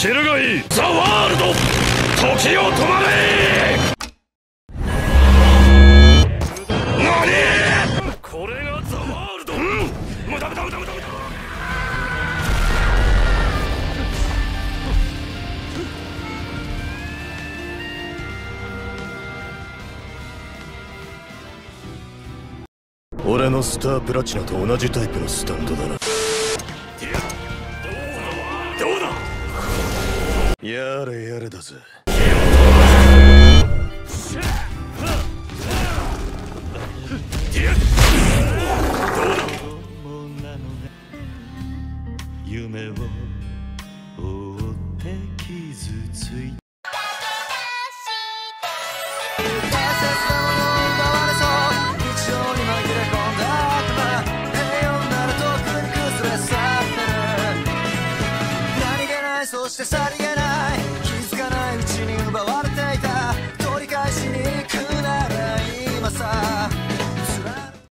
知るがいい。ザ・ワールド、時を止まれ。俺のスタープラチナと同じタイプのスタンドだな。どうだやれやれだぜ。夢を追って傷ついた。そして去りげない気づかないうちに奪われ